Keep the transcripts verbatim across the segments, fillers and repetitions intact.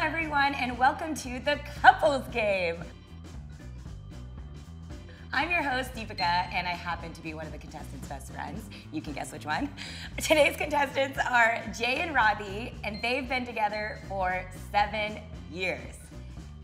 Hello everyone and welcome to The Couples Game. I'm your host, Deepika, and I happen to be one of the contestants' best friends. You can guess which one. Today's contestants are Jay and Radhi, and they've been together for seven years.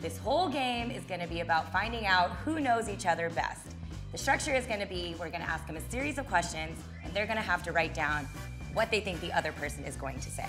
This whole game is gonna be about finding out who knows each other best. The structure is gonna be, we're gonna ask them a series of questions, and they're gonna have to write down what they think the other person is going to say.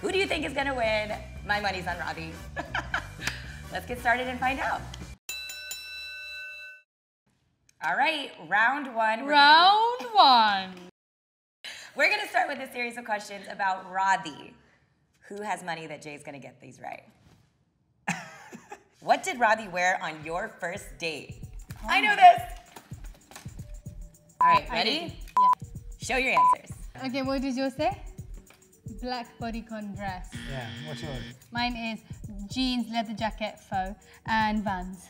Who do you think is gonna win? My money's on Radhi. Let's get started and find out. All right, round one. Round we're gonna... one. We're gonna start with a series of questions about Radhi. Who has money that Jay's gonna get these right? What did Radhi wear on your first date? Oh. I know this. All right, ready? Yeah. Show your answers. Okay, what did you say? Black bodycon dress. Yeah, what's yours? Mine is jeans, leather jacket, faux, and Vans.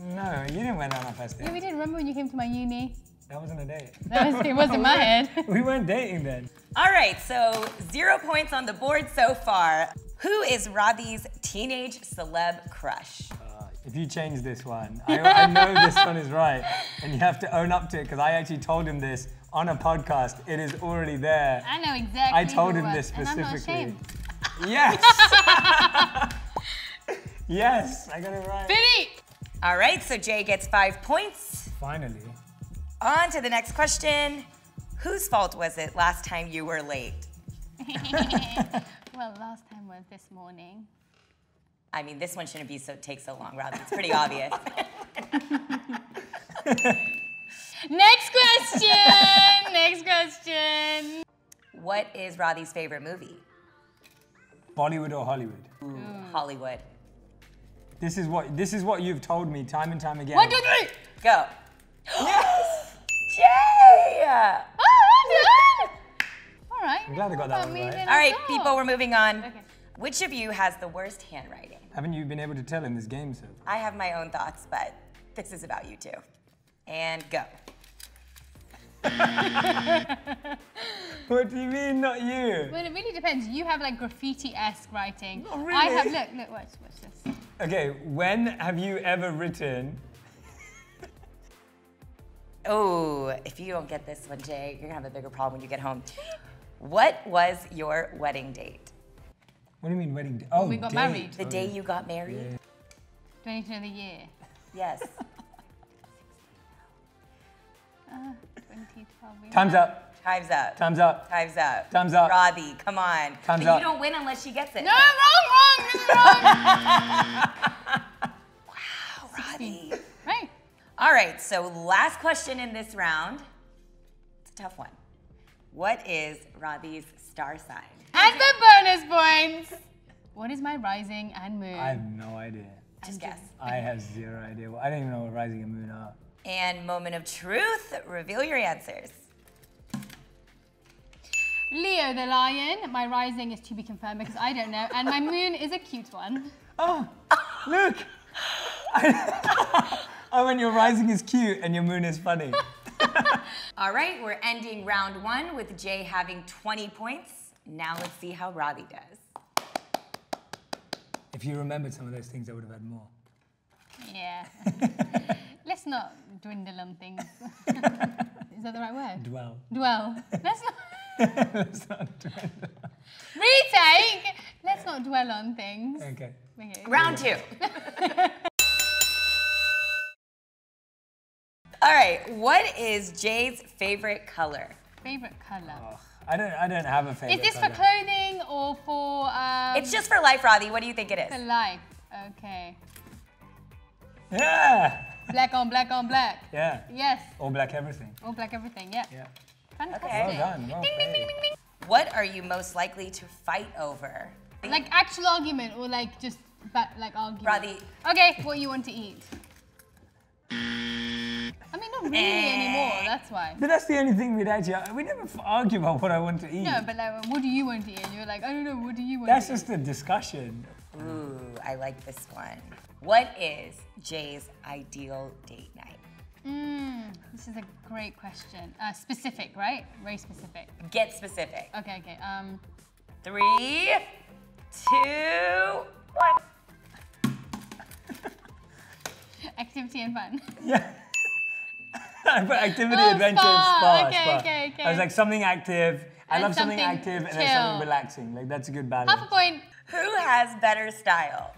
No, you didn't wear that on our first date. Yeah, we did. Remember when you came to my uni? That wasn't a date. That was, it wasn't my head. We weren't dating then. All right, so zero points on the board so far. Who is Radhi's teenage celeb crush? Uh, if you change this one, I, I know this one is right, and you have to own up to it because I actually told him this on a podcast. It is already there. I know exactly. I told him this specifically. And I'm not ashamed. Yes. Yes, I got it right. Vinny. All right, so Jay gets five points. Finally. On to the next question. Whose fault was it last time you were late? Well, last time was this morning. I mean, this one shouldn't be so take so long, Radhi. It's pretty obvious. Next question. Next question. What is Radhi's favorite movie? Bollywood or Hollywood? Ooh. Hollywood. This is what this is what you've told me time and time again. One, two, three, go! Yes, Jay! Oh, well done! All right. I'm glad I got that one right. All right, people, we're moving on. Okay. Which of you has the worst handwriting? Haven't you been able to tell in this game so far? I have my own thoughts, but this is about you two. And go. What do you mean, not you? Well, it really depends. You have like graffiti-esque writing. Not really. I have. Look, look, watch, watch this. Okay, when have you ever written? Oh, if you don't get this one, Jay, you're gonna have a bigger problem when you get home. What was your wedding date? What do you mean wedding date? Oh, we got date. married. The oh. day you got married? Yeah. twenty-two of the year. Yes. uh, twenty twelve. Time's up. Time's up. Time's up. Time's up. Time's up. Radhi, come on. Time's up. You don't win unless she gets it. No, wrong, wrong, wrong. Wow, Radhi. Right. All right, so last question in this round. It's a tough one. What is Radhi's star sign? And the bonus points. What is my rising and moon? I have no idea. Just guess. I have zero idea. Well, I don't even know what rising and moon are. And moment of truth, reveal your answers. Leo the lion, my rising is to be confirmed because I don't know, and my moon is a cute one. Oh, look! Oh, and your rising is cute and your moon is funny. All right, we're ending round one with Jay having twenty points. Now let's see how Radhi does. If you remembered some of those things, I would have had more. Yeah. Let's not dwindle on things. Is that the right word? Dwell. Dwell. Let's not. Let's not dwell on. Retake! Let's not dwell on things. Okay. Okay. Round two. All right, what is Jay's favorite color? Favorite color? Oh, I don't I don't have a favorite color. Is this color for clothing or for... Um... It's just for life, Radhi. What do you think it is? For life, okay. Yeah! Black on black on black. Yeah. Yes. All black everything. All black everything, yeah. Yeah. Fantastic. Okay. Well done. Well ding, ding, ding, ding, ding. What are you most likely to fight over? Like actual argument or like just like argument? Radhi. Okay, what you want to eat? I mean, not really anymore, that's why. But that's the only thing we'd actually, we never argue about what I want to eat. No, but like, what do you want to eat? And you're like, I don't know, what do you want that's to eat? That's just a discussion. Ooh, I like this one. What is Jay's ideal date night? Mm, this is a great question. Uh, specific, right? Very specific. Get specific. Okay, okay. Um, three, two, Activity and fun. Yeah. But activity, oh, adventure, spa. Spa, okay, spa. Okay, okay. I was like, something active. I and love something, something active chill. And then something relaxing. Like, that's a good balance. Half a point. Who has better style?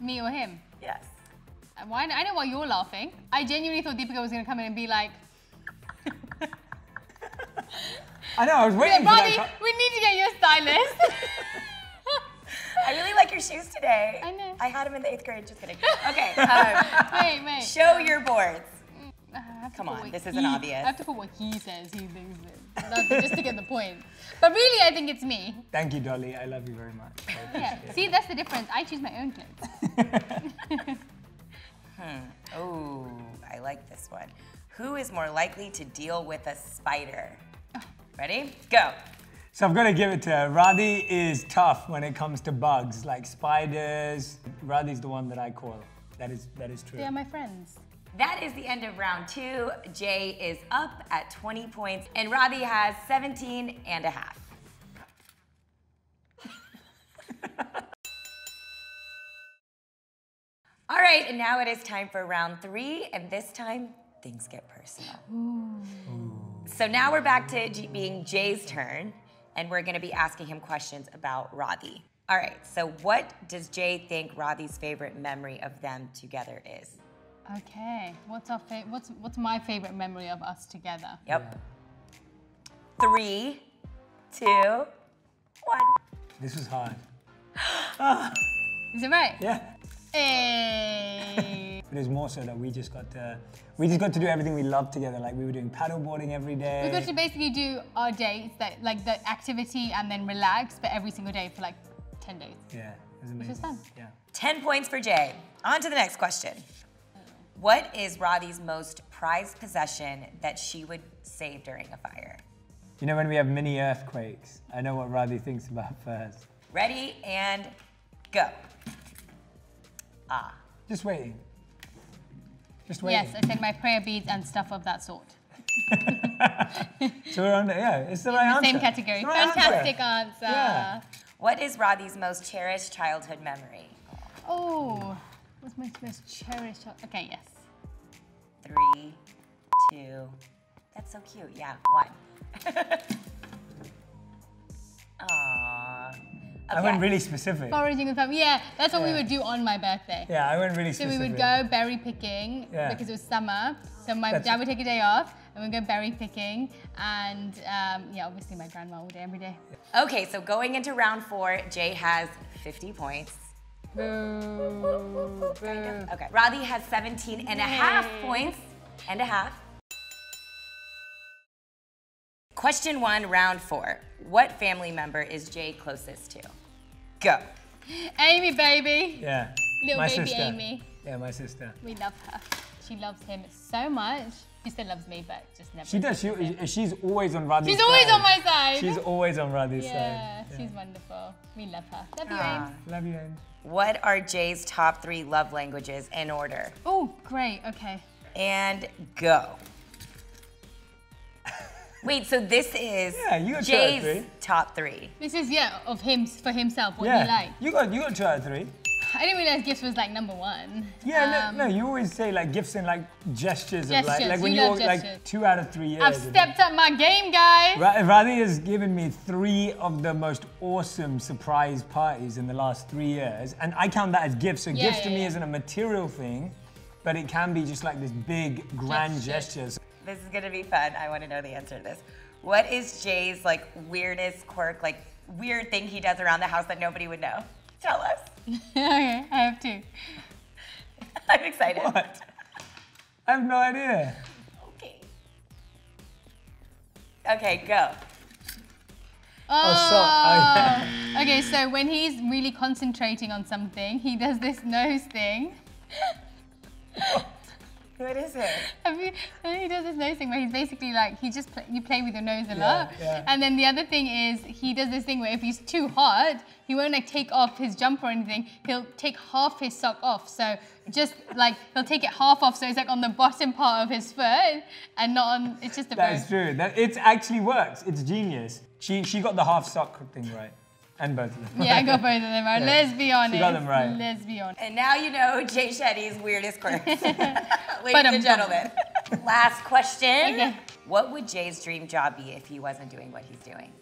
Me or him? Yes. Why? I know why you're laughing. I genuinely thought Deepika was going to come in and be like... I know, I was waiting yeah, for Radhi, that. We need to get you a stylist. I really like your shoes today. I know. I had them in the eighth grade, just kidding. Okay. Um, wait, wait. Show your boards. Come on, this isn't obvious. I have to put what he says, he thinks it. Just to get the point. But really, I think it's me. Thank you, Dolly. I love you very much. Yeah. See, that's the difference. I choose my own clothes. hmm. Oh, I like this one. Who is more likely to deal with a spider? Oh. Ready? Go. So I'm going to give it to her. Radhi is tough when it comes to bugs, like spiders. Radhi's the one that I call. That is, that is true. They are my friends. That is the end of round two. Jay is up at twenty points, and Radhi has seventeen and a half. All right, and now it is time for round three, and this time, things get personal. Ooh. Ooh. So now we're back to G being Jay's turn, and we're gonna be asking him questions about Radhi. All right, so what does Jay think Radhi's favorite memory of them together is? Okay, what's our fa what's what's my favorite memory of us together? Yep. Three, two, one. This was hard. Ah. Is it right? Yeah. Hey. It was more so that we just got to we just got to do everything we loved together. Like we were doing paddleboarding every day. We got to basically do our dates, that like the activity and then relax, but every single day for like ten days. Yeah, it was amazing. Which was fun. Yeah. Ten points for Jay. On to the next question. What is Radhi's most prized possession that she would save during a fire? You know when we have mini earthquakes, I know what Radhi thinks about first. Ready and go. Ah. Just waiting. Just waiting. Yes, I said my prayer beads and stuff of that sort. So we're on, yeah, it's the right answer. Same category. Fantastic answer. Yeah. What is Radhi's most cherished childhood memory? Oh. What's my most cherished? Okay, yes. Three, two. That's so cute. Yeah, one. Aww. Okay. I went really specific. Foraging with family. Yeah, that's what yeah. we would do on my birthday. Yeah, I went really specific. So we would go berry picking yeah. because it was summer. So my that's dad would take a day off and we'd go berry picking. And um, yeah, obviously my grandma all day, every day. Okay, so going into round four, Jay has fifty points. Boo, boo. Okay. Radhi has seventeen and a half points. And a half. Question one, round four. What family member is Jay closest to? Go. Amy, baby. Yeah. Little my baby sister. Amy. Yeah, my sister. We love her. She loves him so much. She still loves me, but just never. She does. She, she's always on Radhi's side. She's always on my side. She's always on Radhi's yeah, side. Yeah, she's wonderful. We love her. Love you, Ames. Love you, Ames. What are Jay's top three love languages in order? Oh, great. Okay. And go. Wait, so this is yeah, you Jay's three. top three. This is, yeah, of him, for himself, what yeah. he likes. You got, you got two out of three. I didn't realize gifts was like number one. Yeah, um, no, no, you always say like gifts and like gestures. Gestures, of like, like when you you're gestures. Like two out of three years. I've stepped up my game, guys. Radhi has given me three of the most awesome surprise parties in the last three years. And I count that as gifts. So yeah, gifts yeah, to yeah. me isn't a material thing, but it can be just like this big, grand gesture. Gestures. This is gonna be fun. I wanna know the answer to this. What is Jay's like weirdest quirk, like weird thing he does around the house that nobody would know? Tell us. Okay, I have two. I'm excited. What? I have no idea. Okay. Okay, go. Oh, oh, so, oh yeah. Okay, so when he's really concentrating on something, he does this nose thing. What? What is it? Have you, he does this nose thing where he's basically like, he just play, you play with your nose a yeah, lot. Yeah. And then the other thing is, he does this thing where if he's too hot, he won't like take off his jumper or anything. He'll take half his sock off. So just like, he'll take it half off. So it's like on the bottom part of his foot and not on, it's just a That bone. Is true. That, it actually works. It's genius. She, she got the half sock thing right. And both of them. Yeah, go both of them. Right. Yeah. Let's be honest. You got them right. Let's be honest. And now you know Jay Shetty's weirdest quirks. Ladies and gentlemen. Last question. Okay. What would Jay's dream job be if he wasn't doing what he's doing?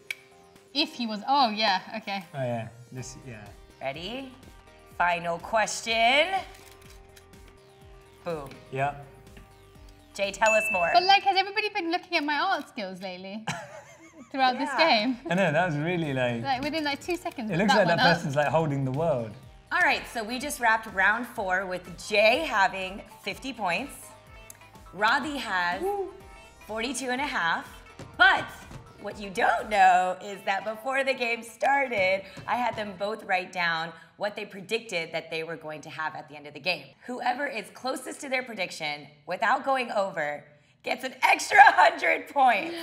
If he was, oh yeah, okay. Oh yeah, this, yeah. Ready? Final question. Boom. Yeah. Jay, tell us more. But like, has everybody been looking at my art skills lately? Throughout yeah. this game? I know, that was really like... Like within like two seconds. It looks that like that up. person's like holding the world. All right, so we just wrapped round four with Jay having fifty points. Radhi has Woo. forty-two and a half, but what you don't know is that before the game started, I had them both write down what they predicted that they were going to have at the end of the game. Whoever is closest to their prediction without going over gets an extra one hundred points.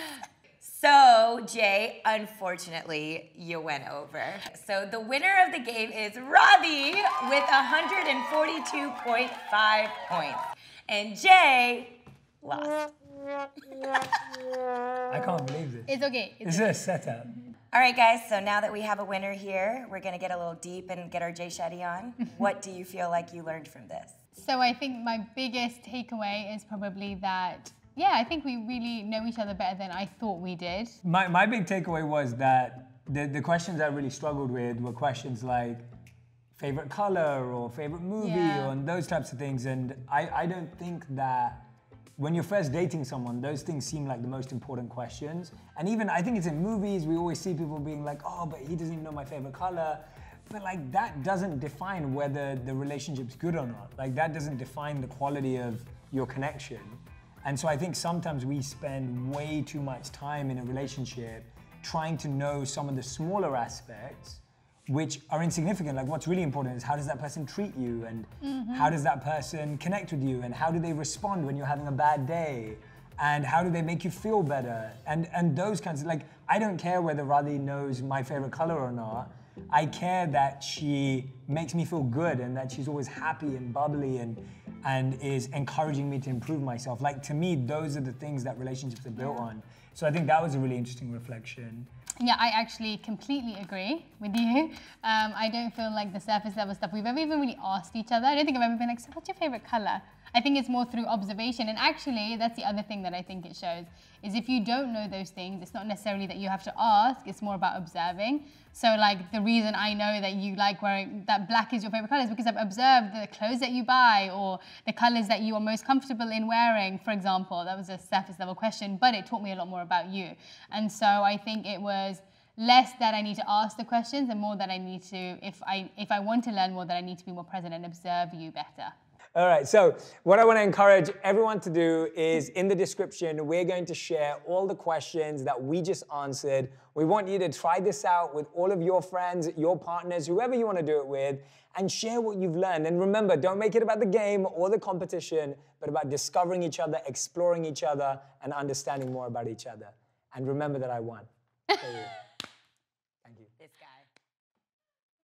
So, Jay, unfortunately, you went over. So the winner of the game is Radhi with one hundred forty-two point five points. And Jay lost. I can't believe this. It's okay. It's this okay. is a setup. All right, guys, so now that we have a winner here, we're going to get a little deep and get our Jay Shetty on. What do you feel like you learned from this? So I think my biggest takeaway is probably that, yeah, I think we really know each other better than I thought we did. My, my big takeaway was that the, the questions I really struggled with were questions like favorite color or favorite movie yeah. or, and those types of things. And I, I don't think that... When you're first dating someone, those things seem like the most important questions. And even, I think it's in movies, we always see people being like, oh, but he doesn't even know my favorite color. But like, that doesn't define whether the relationship's good or not. Like, that doesn't define the quality of your connection. And so I think sometimes we spend way too much time in a relationship trying to know some of the smaller aspects which are insignificant. Like, what's really important is how does that person treat you, and mm-hmm. how does that person connect with you, and how do they respond when you're having a bad day, and how do they make you feel better, and and those kinds of, like, I don't care whether Radhi knows my favorite color or not. I care that she makes me feel good and that she's always happy and bubbly and and is encouraging me to improve myself. Like, to me, those are the things that relationships are built yeah. on. So I think that was a really interesting reflection. Yeah, I actually completely agree with you. Um, I don't feel like the surface level stuff we've ever even really asked each other. I don't think I've ever been like, so what's your favorite color? I think it's more through observation. And actually, that's the other thing that I think it shows, is if you don't know those things, it's not necessarily that you have to ask, it's more about observing. So like, the reason I know that you like wearing, that black is your favorite color is because I've observed the clothes that you buy or the colors that you are most comfortable in wearing, for example. That was a surface level question, but it taught me a lot more about you. And so I think it was less that I need to ask the questions and more that I need to, if I, if I want to learn more, that I need to be more present and observe you better. All right, so what I want to encourage everyone to do is, in the description, we're going to share all the questions that we just answered. We want you to try this out with all of your friends, your partners, whoever you want to do it with, and share what you've learned. And remember, don't make it about the game or the competition, but about discovering each other, exploring each other, and understanding more about each other. And remember that I won.